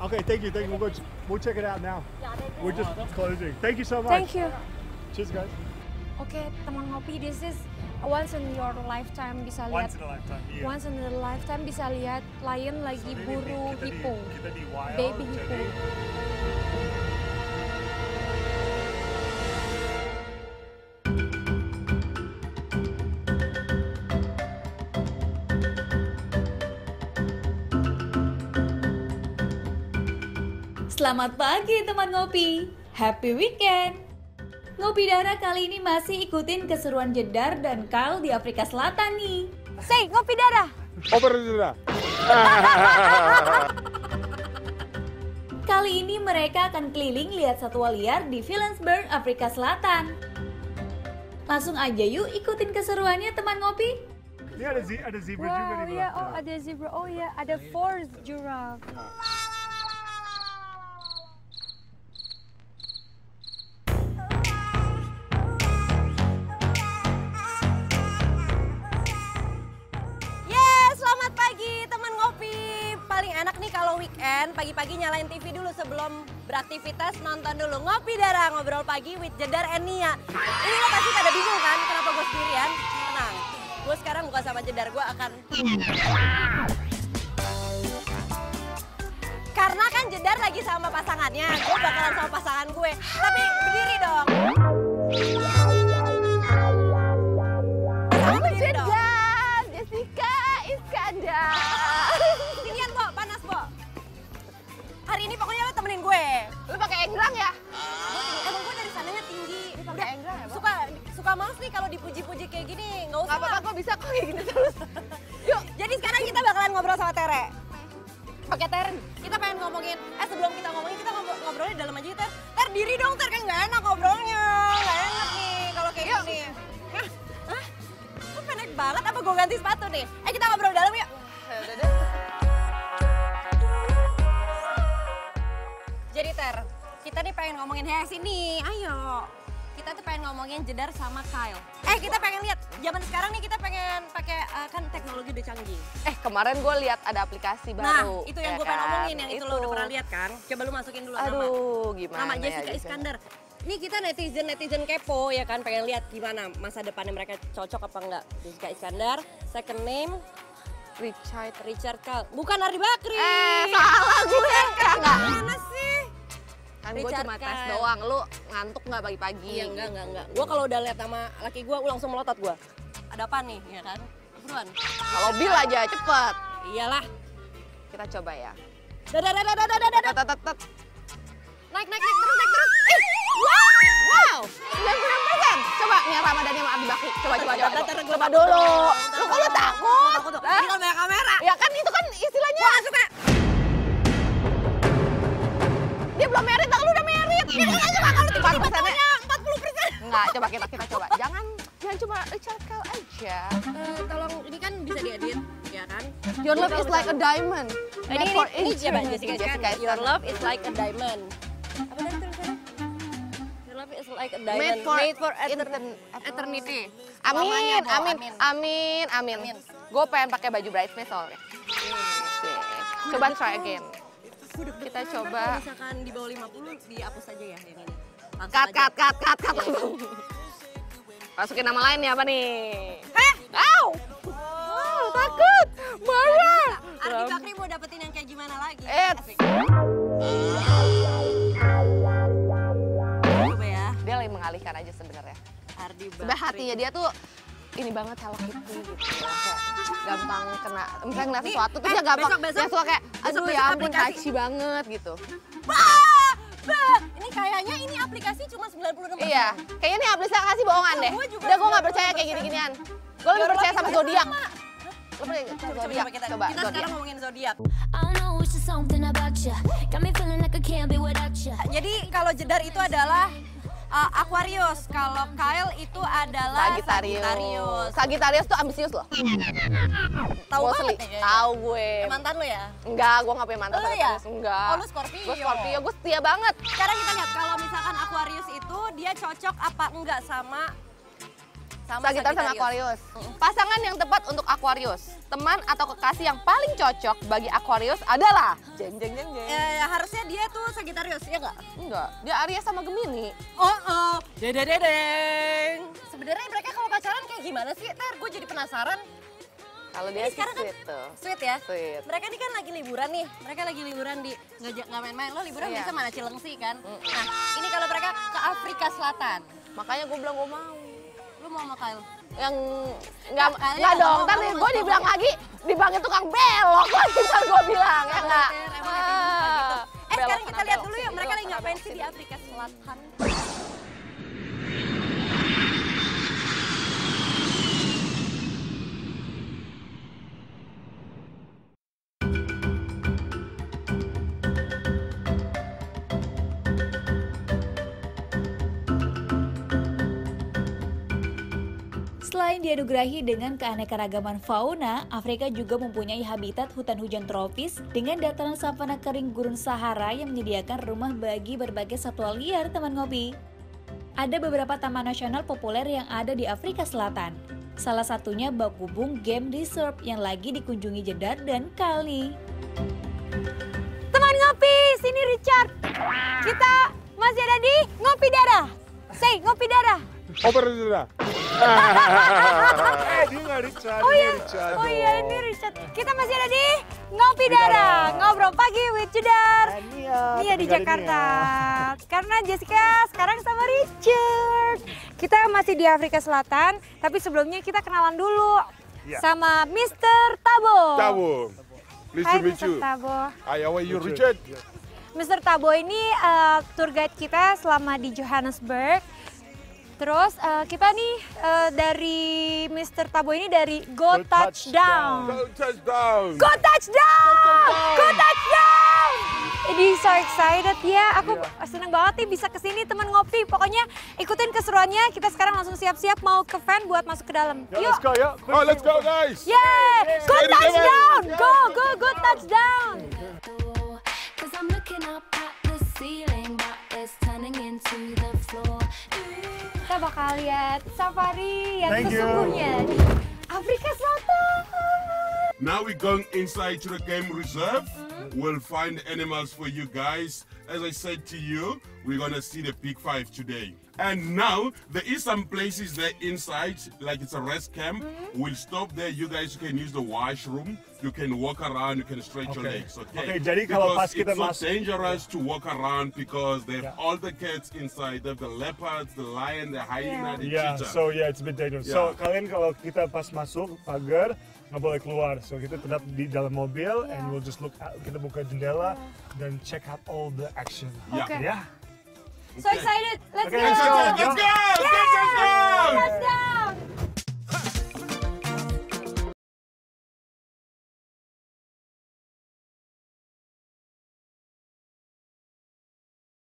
Okay, thank you. Thank you. We'll check it out now. We're just closing. Thank you so much. Thank you. Cheers, guys. Okay, teman ngopi, this is once in your lifetime bisa lihat. Once in a lifetime. Yeah. Once in a lifetime bisa lihat lion lagi buru hippo. Baby hippo. Selamat pagi teman ngopi, happy weekend! Ngopi Dara kali ini masih ikutin keseruan Jedar dan Kyle di Afrika Selatan nih. Say, Ngopi Dara! Ngopi Dara! Kali ini mereka akan keliling lihat satwa liar di Pilanesberg, Afrika Selatan. Langsung aja yuk ikutin keseruannya teman ngopi. Ini ada zebra juga di belakang. Yeah, oh ada zebra, oh iya yeah, ada four giraffe. Pagi-pagi nyalain TV dulu sebelum beraktivitas, nonton dulu Ngopi Dara, ngobrol pagi with Jedar and Nia. Ini lo pasti pada bingung kan kenapa gue sendirian? Tenang, gue sekarang bukan sama Jedar, gue akan... Karena kan Jedar lagi sama pasangannya, gue bakalan sama pasangan gue. Tapi berdiri dong. Jedar, Jessica Iskandar. Sinian kok, panas kok. Hari ini pokoknya lo temenin gue. Lo pakai enggrang ya? Emang gue dari sananya tinggi. Lo pakai enggrang ya, Bang? Suka males nih kalau dipuji-puji kayak gini. Nggak usah. Gak apa-apa, gue bisa kok kayak gini terus. Yuk, jadi sekarang kita bakalan ngobrol sama Tere. Oke, Tere, kita pengen ngomongin. Sebelum kita ngomongin, kita ngobrolnya dalam aja kita. Ter, diri dong, Ter, kan nggak enak ngobrolnya. Nggak enak nih kalau kayak gini. Hah? Kok pendek banget? Apa gue ganti sepatu nih? Kita ngobrol dalam yuk. Jadi Ter, kita nih pengen ngomongin sini, ayo. Kita tuh pengen ngomongin Jedar sama Kyle. Kita pengen lihat zaman sekarang nih kita pengen pakai kan teknologi udah canggih. Kemarin gue lihat ada aplikasi baru. Nah, itu yang gue pengen ngomongin, yang itu lo udah pernah lihat kan? Coba lu masukin dulu nama. Aduh, gimana? Nama Jessica Iskandar. Ini kita netizen kepo ya kan, pengen lihat gimana masa depannya mereka cocok apa enggak. Jessica Iskandar, second name Richard Kyle. Bukan Ardi Bakri. Salah gue. Gimana sih? Kan gue cuma tes doang, lu ngantuk nggak pagi-pagi? Iya, enggak. Gue kalau udah lihat sama laki gue, langsung melotot gue. Ada apa nih, ya kan? Buruan. Kalau bil aja, cepet. Iyalah. Kita coba ya. Dadah. Naik terus. Wow. 96%. Coba Nia Ramadan sama Ardi Bakri. Coba. Coba dulu. Lu kok lu takut? Ini kan banyak kamera. Ya kan itu kan istilahnya. Dia belum merit, kalau udah merit. Dia kan aja bakal tiba-tiba taunya 40%. Enggak, coba kita coba. Jangan cuma Richard Kyle aja. Tolong, ini kan bisa diedit, ya kan? Your love is like a diamond. Ini coba Jessica. Your love is like a diamond. Apa tadi tulisannya? Your love is like a diamond. Made for eternity. Amin. Gue pengen pakai baju bridesmaid soalnya. Coba try again. Kita coba. Kalau misalkan di bawah 50 dihapus aja ya yang ini. Cut. Masukin nama lain nih apa nih? Au! Oh, takut. Marah. Ardi Bakri mau dapetin yang kayak gimana lagi? Coba ya. Dia lagi mengalihkan aja sebenarnya. Ardi Bakri. Sebenernya hatinya dia tuh ini banget kalau gitu. Gampang kena, misalnya ngeliat sesuatu tuh dia gampang. Besok, ya suka kayak, aduh ya ampun kaci banget gitu. Ini kayaknya ini aplikasi cuma 96%. Iya, kayaknya ini aplikasi bohongan deh. Udah gue gak percaya kayak gini-ginian. Gue lebih percaya sama zodiak. Lo percaya zodiak? Coba, kita sekarang ngomongin zodiak. Jadi kalau Jedar itu adalah Aquarius, kalau Kyle itu adalah Sagittarius. Sagittarius tuh ambisius loh. Tahu banget ya? Tahu gue. Mantan lo ya? Enggak, gue nggak punya mantan. Lo ya? Enggak. Oh, lu Scorpio. Gue Scorpio, gue setia banget. Sekarang kita lihat kalau misalkan Aquarius itu dia cocok apa enggak sama Sagittarius sama Aquarius. Pasangan yang tepat untuk Aquarius. Teman atau kekasih yang paling cocok bagi Aquarius adalah jeng. Harusnya dia tuh Sagittarius, ya nggak? Enggak, dia Aries sama Gemini. Sebenarnya mereka kalau pacaran kayak gimana sih? Ntar gue jadi penasaran. Kalau dia sekarang sweet kan, tuh. Sweet ya? Sweet. Mereka ini kan lagi liburan nih. Mereka lagi liburan di, nggak main-main. Lo liburan bisa mana Cilengsi kan? Nah, ini kalau mereka ke Afrika Selatan. Makanya gue bilang gue mau. Lo mau sama Kyle? Yang nggak dong, tapi gue dibilang lagi, dipanggil tukang belok lagi kan gue bilang, ya nggak? Sekarang kita lihat dulu ya, mereka lagi ngapain sih di Afrika Selatan. Selain dianugerahi dengan keanekaragaman fauna, Afrika juga mempunyai habitat hutan hujan tropis dengan dataran savana kering gurun Sahara yang menyediakan rumah bagi berbagai satwa liar, teman ngopi. Ada beberapa taman nasional populer yang ada di Afrika Selatan. Salah satunya Bakubung Game Reserve yang lagi dikunjungi Jedar dan Kali. Teman ngopi, sini Richard. Kita masih ada di Ngopi Dara. Say, Ngopi Dara. Ini Richard. Kita masih ada di Ngopi Dara. Ngobrol pagi with Jedar. Nia di Jakarta. Karena Jessica sekarang sama Richard. Kita masih di Afrika Selatan, tapi sebelumnya kita kenalan dulu sama Mr. Tabo. Hai Mr. Tabo. Hi, how are you Richard? Mr. Tabo ini tour guide kita selama di Johannesburg. Terus kita nih dari Mr. Tabo ini dari Go Touchdown. Go Touchdown! Ini so excited ya, aku seneng banget nih bisa kesini teman ngopi. Pokoknya ikutin keseruannya, kita sekarang langsung siap-siap mau ke van buat masuk ke dalam. Yuk! Let's go ya! Oh, let's go guys! Yeah! Go Touchdown! Go Touchdown! Kita bakal lihat safari yang sesungguhnya di Afrika Selatan. Now we going inside to the game reserve. We'll find animals for you guys. As I said to you, we're gonna see the Big Five today. And now there is some places there inside, like it's a rest camp. We'll stop there. You guys can use the washroom. You can walk around. You can stretch your legs. Okay. Jadi kalau pas kita masuk, it's so dangerous to walk around because they have all the cats inside. They have the leopards, the lion, the hyena, the cheetah. So it's a bit dangerous. So kalian kalau kita pas masuk pagar, nggak boleh keluar, so kita tetap di dalam mobil, and we'll just look out, kita buka jendela, dan check out all the action. So excited, let's go! Let's go! Let's go!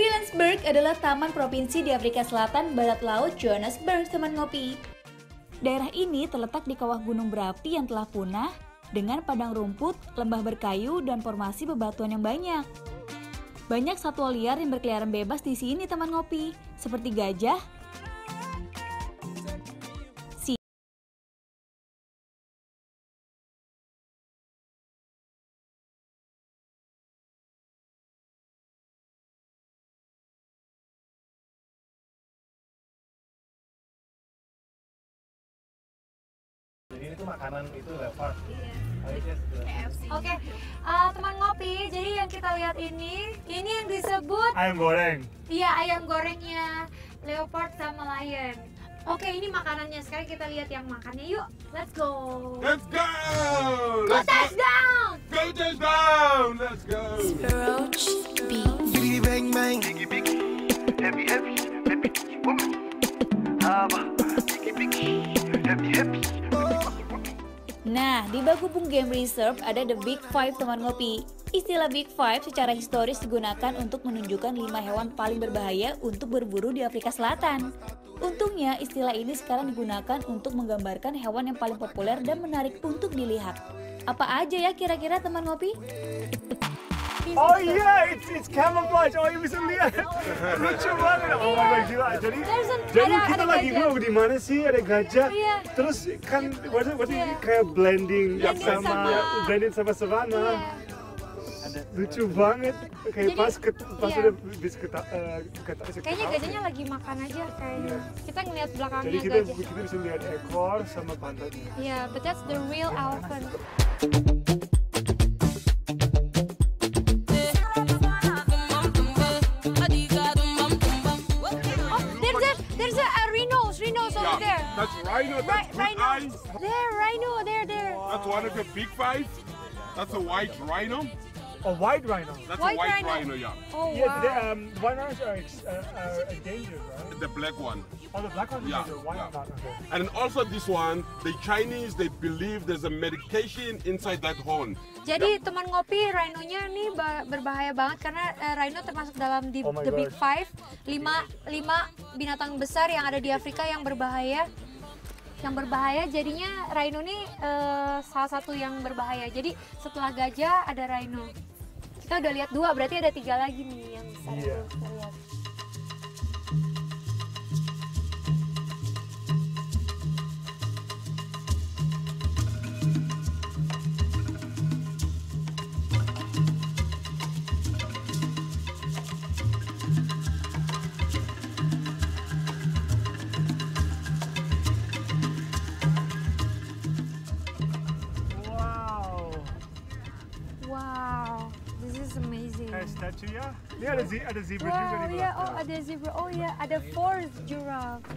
Pilanesberg adalah taman provinsi di Afrika Selatan, barat laut Johannesburg, teman ngopi. Daerah ini terletak di kawah gunung berapi yang telah punah dengan padang rumput, lembah berkayu, dan formasi bebatuan yang banyak. Banyak satwa liar yang berkeliaran bebas di sini, teman ngopi, seperti gajah, itu makanan itu leopard. Oke, teman ngopi, jadi yang kita lihat ini yang disebut ayam goreng. Iya, ayam gorengnya leopard sama lion. Oke, ini makanannya. Sekarang kita lihat yang makannya yuk. Let's go. Let's go. Go Touchdown. Go Touchdown. Let's go. Roach big bang bang. Happy happy. Happy happy. Nah, di Bakubung Game Reserve ada The Big Five, teman ngopi. Istilah Big Five secara historis digunakan untuk menunjukkan 5 hewan paling berbahaya untuk berburu di Afrika Selatan. Untungnya, istilah ini sekarang digunakan untuk menggambarkan hewan yang paling populer dan menarik untuk dilihat. Apa aja ya kira-kira teman ngopi? Oh yeah, it's camouflage. Oh, itu bisa lihat. Lucu banget. Oh my god, gila. Jadi kita lagi mau di mana sih? Ada gajah. Terus kan berarti kayak blending sama savana. Lucu banget. Kayak pas udah bis kayaknya gajahnya lagi makan aja kayaknya. Kita ngeliat belakangnya gajah. Jadi kita bisa lihat ekor sama pantatnya. Yeah, but that's the real elephant. That's rhino, that's rhino. Eyes. There, rhino, there. That's one of the big five. That's a white rhino. A white rhino? That's white a white rhino, yeah. Oh, yeah, wow. The white rhinos are endangered, right? The black one. Oh, the black one? Yeah. The white one. And also this one, the Chinese, they believe there's a medication inside that horn. Jadi teman ngopi, rhinonya ini berbahaya banget karena rhino termasuk dalam the Big Five, lima binatang besar yang ada di Afrika yang berbahaya. Jadinya rhino ini salah satu yang berbahaya. Jadi setelah gajah ada rhino. Kita udah lihat dua, berarti ada tiga lagi nih yang besar. Yeah. Kita lihat. Statue ya? Ini ada zebra juga di belakang. Oh ada zebra, oh ya ada forest giraffe.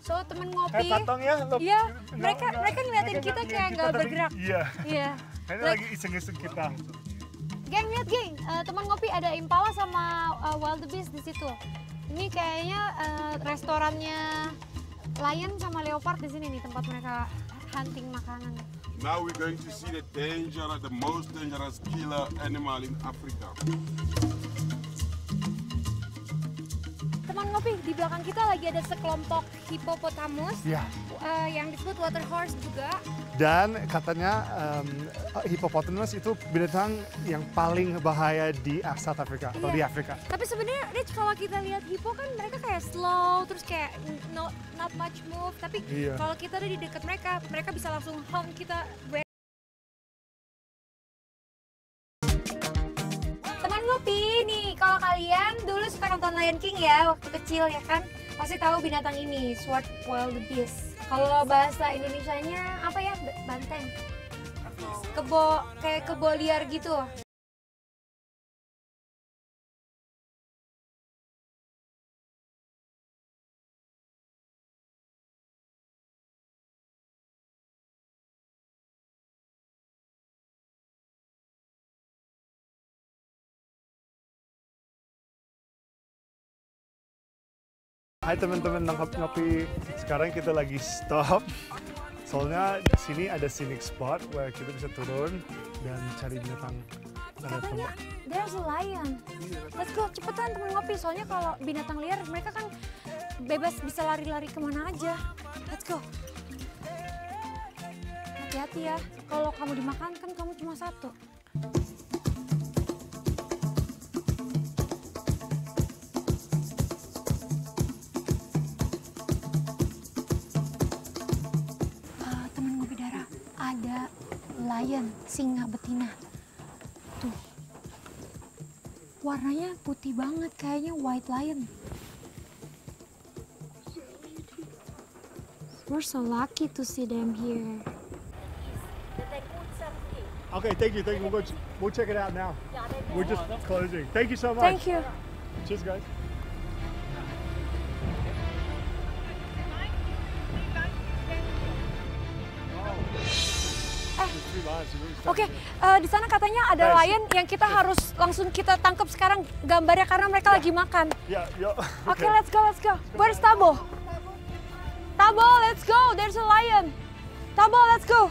So temen ngopi. Patong ya? Iya, mereka ngeliatin kita kayak nggak bergerak. Iya. Ini lagi iseng-iseng kita. Geng lihat geng, teman ngopi ada impala sama wildebeest di situ. Ini kayaknya restorannya lion sama leopard di sini nih tempat mereka hunting makanan. Now we're going to see the most dangerous killer animal in Africa. Teman ngopi, di belakang kita lagi ada sekelompok hippopotamus yang disebut water horse juga. Dan katanya hippopotamus itu binatang yang paling bahaya di South Africa atau di Afrika. Tapi sebenarnya Rich, kalau kita lihat hippo kan mereka kayak slow, terus kayak not much move. Tapi kalau kita ada di dekat mereka, mereka bisa langsung honk kita. Teman ngopi nih, kalau kalian dulu suka nonton Lion King ya waktu kecil ya kan, pasti tahu binatang ini, swart wildebeest. Kalau bahasa Indonesianya apa ya? Banteng. Kebo, kayak kebo liar gitu. Hai teman-teman ngopi, sekarang kita lagi stop soalnya di sini ada scenic spot where kita bisa turun dan cari binatang. Katanya there's a lion. Let's go, cepetan teman ngopi soalnya kalau binatang liar mereka kan bebas bisa lari-lari kemana aja. Let's go. Hati-hati ya, kalau kamu dimakan kan kamu cuma satu. Lion, singa betina. Tuh. Warnanya putih banget, kayaknya white lion. We're so lucky to see them here. Okay, thank you. We'll check it out now. We're just closing. Thank you so much. Thank you. Cheers, guys. Oke, di sana katanya ada lion yang kita harus langsung kita tangkap sekarang gambarnya karena mereka lagi makan. Oke, let's go. Where's Tabo? Tabo, let's go. There's a lion. Tabo, let's go.